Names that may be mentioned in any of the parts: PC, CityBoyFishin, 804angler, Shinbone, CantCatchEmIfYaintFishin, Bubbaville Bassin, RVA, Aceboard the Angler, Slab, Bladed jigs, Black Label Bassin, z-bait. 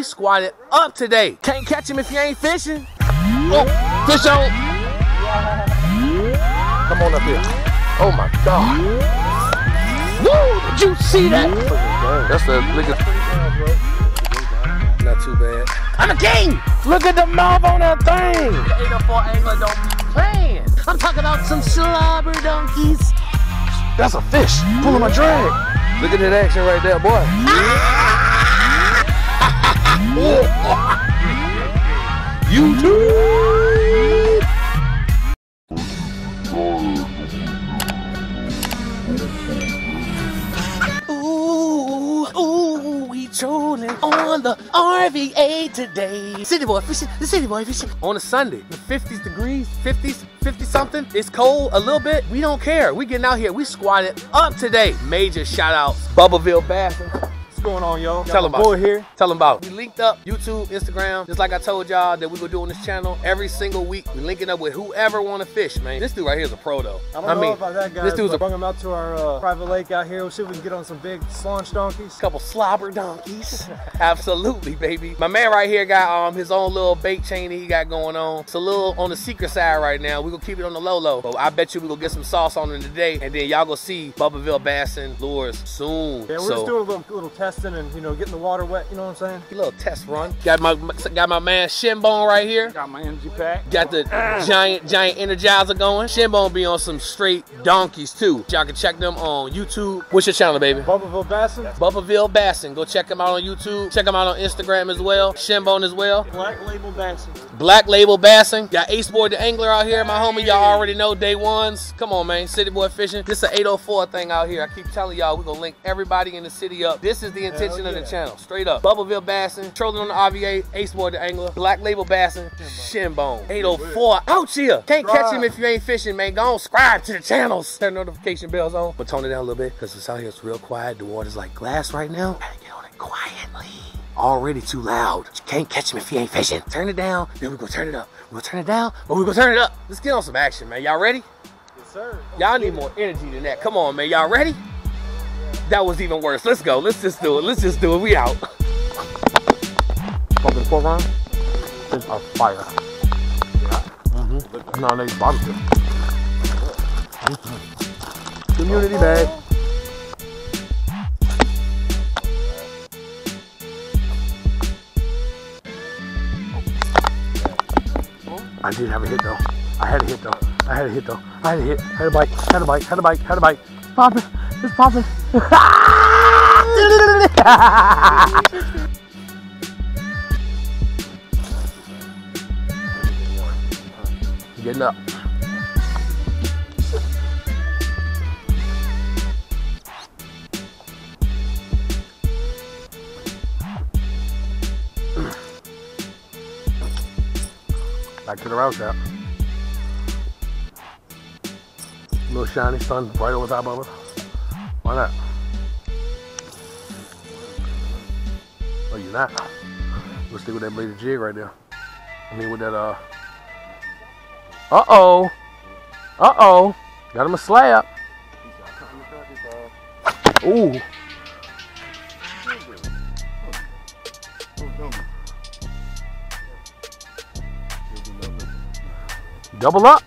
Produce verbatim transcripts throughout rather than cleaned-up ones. We squatted up today. Can't catch him if you ain't fishing. Oh, fish on. Come on up here. Oh my God. Woo, did you see that? That's the biggest. Not too bad. I'm a king. Look at the knob on that thing. The eight oh four angler don't be playing. I'm talking about some slobber donkeys. That's a fish pulling my drag. Look at that action right there, boy. You too. Ooh, ooh, we trolling on the R V A today. City boy fishing, the city boy fishing. On a Sunday, the fifties degrees, fifties. fifty something, it's cold a little bit. We don't care, we getting out here, we squatted up today. Major shout out, Bubbaville Bassin. What's going on, y'all? Tell them about here. Tell them about. We linked up YouTube, Instagram, just like I told y'all that we were doing this channel every single week. We linking up with whoever wanna fish, man. This dude right here is a pro though. I don't I know mean, about that guy. This dude's a bring him out to our uh, private lake out here. We'll see if we can get on some big slaunch donkeys. Couple slobber donkeys. Absolutely, baby. My man right here got um his own little bait chain that he got going on. It's a little on the secret side right now. We gonna keep it on the low low. But I bet you we gonna get some sauce on it today, and then y'all gonna see Bubbaville Bassin lures soon. Yeah, we're so, just doing a little little test. And you know, getting the water wet, you know what I'm saying? A little test run. Got my got my man Shinbone right here. Got my energy pack. Got the uh. giant, giant energizer going. Shinbone be on some straight donkeys too. Y'all can check them on YouTube. What's your channel, baby? Bubbaville Bassin. Bubbaville Bassin. Go check them out on YouTube. Check them out on Instagram as well. Shinbone as well. Black Label Bassin. Black Label Bassin. Got Aceboard the Angler out here. My homie, y'all already know, day ones. Come on, man. City Boy Fishing. This is an eight oh four thing out here. I keep telling y'all, we're gonna link everybody in the city up. This is the intention yeah. of the channel, straight up. Bubbaville Bassin, trolling on the R V A, Aceboard the Angler, Black Label Bassin, Shinbone. eight oh four out here. Can't catch him if you ain't fishing, man. Go on, subscribe to the channels. Turn notification bells on. But tone it down a little bit, because it's out here, it's real quiet. The water's like glass right now. Gotta get on it quietly. Already too loud. You can't catch him if you ain't fishing. Turn it down, then we're gonna turn it up. We'll turn it down, but we're gonna turn it up. Let's get on some action, man. Y'all ready? Yes, sir. Y'all need more energy than that. Come on, man. Y'all ready? That was even worse. Let's go. Let's just do it. Let's just do it. We out. Fucking four round. It's a fire. Yeah. Mm-hmm. No, they barbecue. Mm-hmm. Community bag. I did have a hit though. I had a hit though. I had a hit though. I had a hit. Had a bite. Had a bite. Had a bite. Had a bite. Pop it. It's popping. Getting up. Back to the rouse now. Little shiny sun right over top of it. Why not? Oh, you're not. Let's stick with that bladed jig right there. I mean, with that, uh. Uh oh. Uh oh. Got him a slap. Ooh. Double up.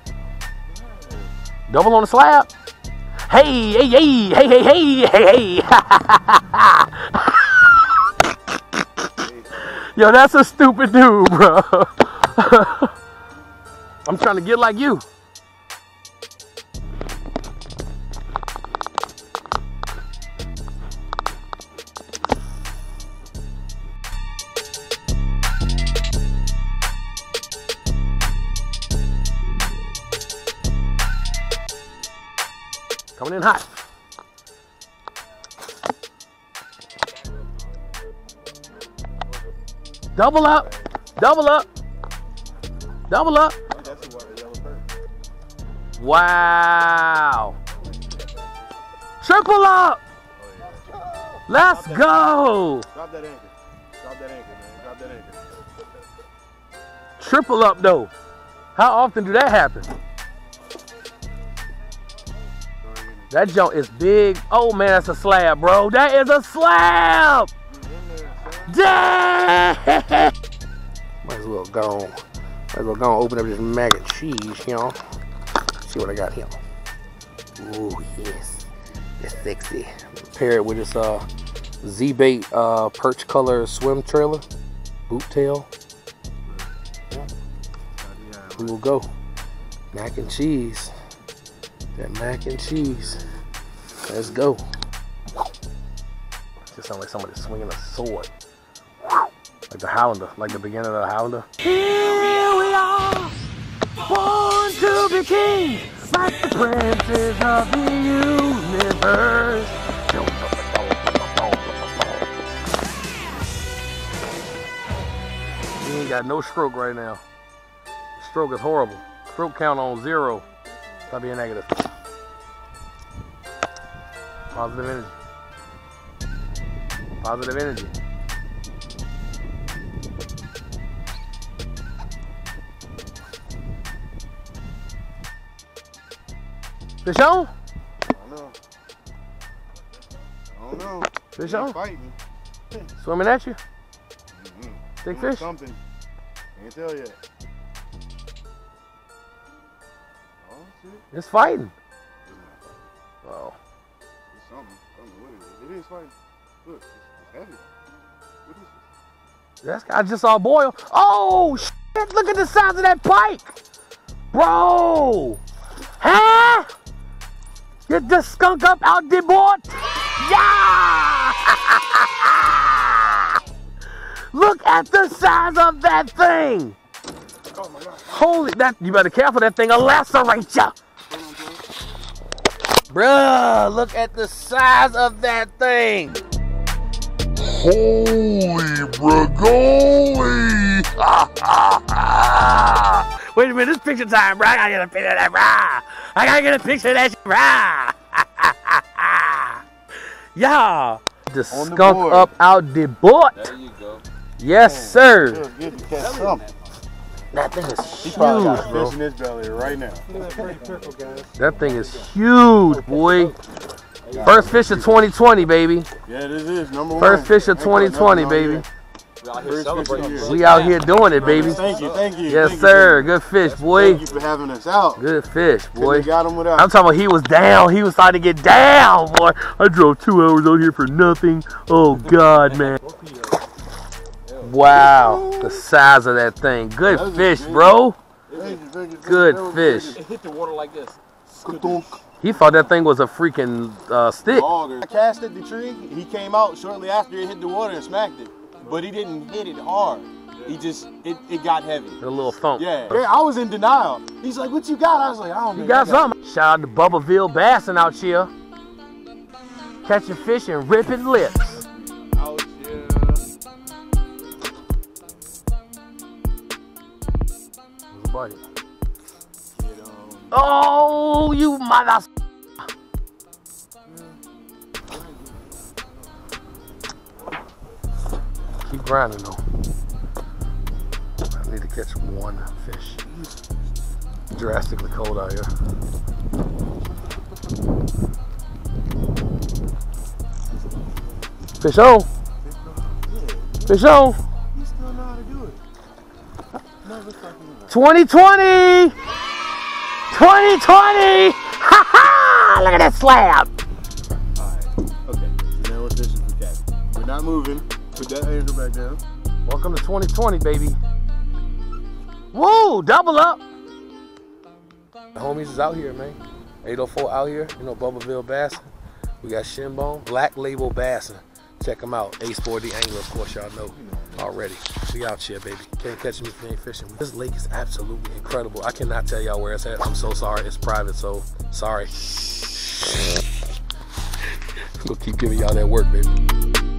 Double on the slap. Hey, hey, hey, hey, hey, hey, hey, hey. Yo, that's a stupid dude, bro. I'm trying to get like you. Coming in hot. Double up, double up, double up. Wow. Triple up. Let's go. Drop that anchor. Drop that anchor, man. Drop that anchor. Triple up though. How often do that happen? That junk is big. Oh man, that's a slab, bro. That is a slab. Might as well go on. Might as well go on, open up this mac and cheese, you know. See what I got here. Ooh, yes. That's sexy. Pair it with this uh, z-bait uh, perch color swim trailer. Boot tail. Yeah. We will go. Mac and cheese. That mac and cheese. Let's go. Just sound like somebody swinging a sword. Like the Highlander, like the beginning of the Highlander. Here we are, born to be king, like the princes of the universe. You ain't got no stroke right now. Stroke is horrible. Stroke count on zero. Stop being negative. Positive energy. Positive energy. Fish on? I don't know. I don't know. Fish on? Fighting. Swimming at you? Mm-hmm. Big fish? Something. Can't tell yet. Oh, shit. It's fighting. It's not fighting. Oh. It's something. Something with it. It is fighting. Look. Heavy. What is this? That's, I just saw a boil. Oh, shit, look at the size of that pike. Bro. Huh? Get the skunk up out there, boy. Yeah! Look at the size of that thing. Oh, my God. Holy, that, you better careful, that thing will lacerate ya. Bruh, look at the size of that thing. Holy bragoli! Wait a minute, it's picture time, bro. I gotta get a picture of that, bro. I gotta get a picture of that, bro. Y'all, the skunk up out the board. There you go. Yes, man, sir. Good to catch something. That thing is huge, he probably got a fish in his belly right now. That thing is huge, boy. First fish of twenty twenty, baby. Yeah, this is number one. First fish of twenty twenty, baby. We out here celebrating. We out here doing it, baby. Thank you, thank you. Yes, sir. Good fish, boy. Thank you for having us out. Good fish, boy. We got him without. I'm talking about he was down. He was starting to get down, boy. I drove two hours out here for nothing. Oh, God, man. Wow. The size of that thing. Good fish, bro. Good fish. It hit the water like this. He thought that thing was a freaking uh, stick. I cast at the tree. He came out shortly after it hit the water and smacked it. But he didn't hit it hard. He just, it, it got heavy. A little thump. Yeah. I was in denial. He's like, what you got? I was like, I don't know. You got something. Shout out to Bubbaville Bassin out here. Catching fish and ripping lips. Out here. Buddy. Oh, you mother. Keep grinding though. I need to catch one fish. Drastically cold out here. Fish on. Fish on. You still know how to do it. twenty twenty. twenty twenty! Ha ha! Look at that slab! Alright, okay. So now what fish is we catching? We're not moving. Put that angel back down. Welcome to twenty twenty, baby. Woo! Double up! The homies is out here, man. eight oh four out here. You know, Bubbaville Bassin. We got Shinbone. Black Label Bassin. Check them out. Aceboard the Angler, of course, y'all know already. We out here, baby. Can't catch me if you ain't fishing. This lake is absolutely incredible. I cannot tell y'all where it's at. I'm so sorry. It's private, so sorry. We'll keep giving y'all that work, baby.